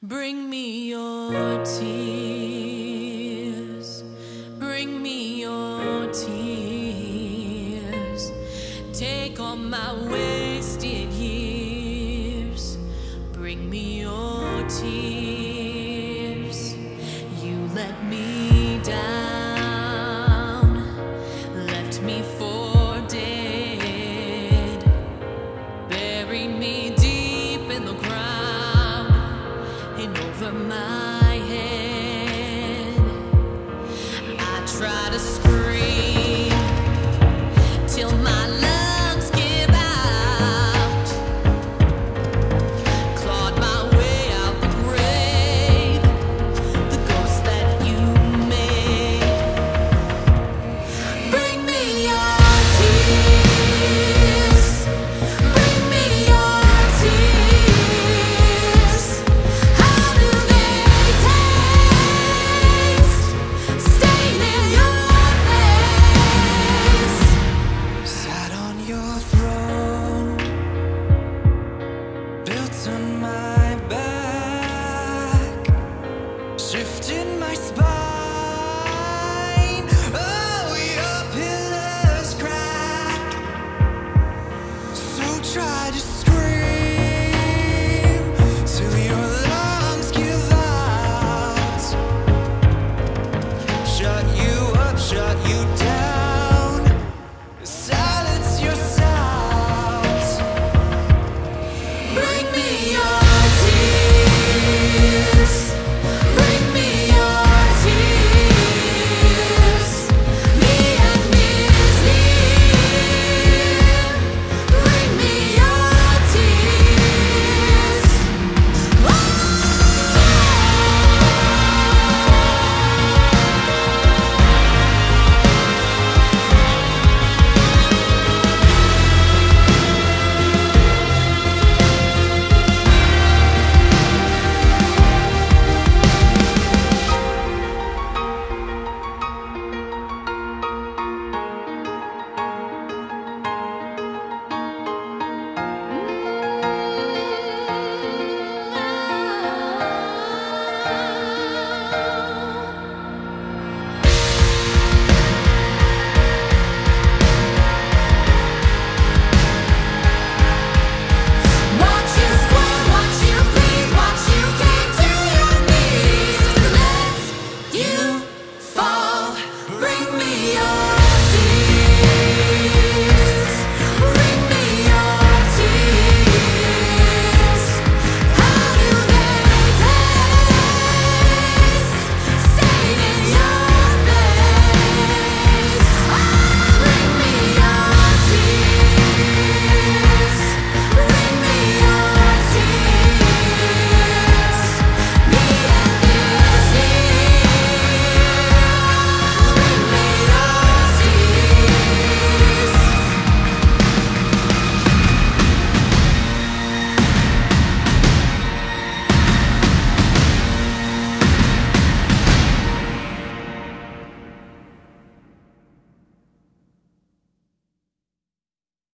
Bring me your tears, bring me your tears. Take all my wasted years, bring me your tears.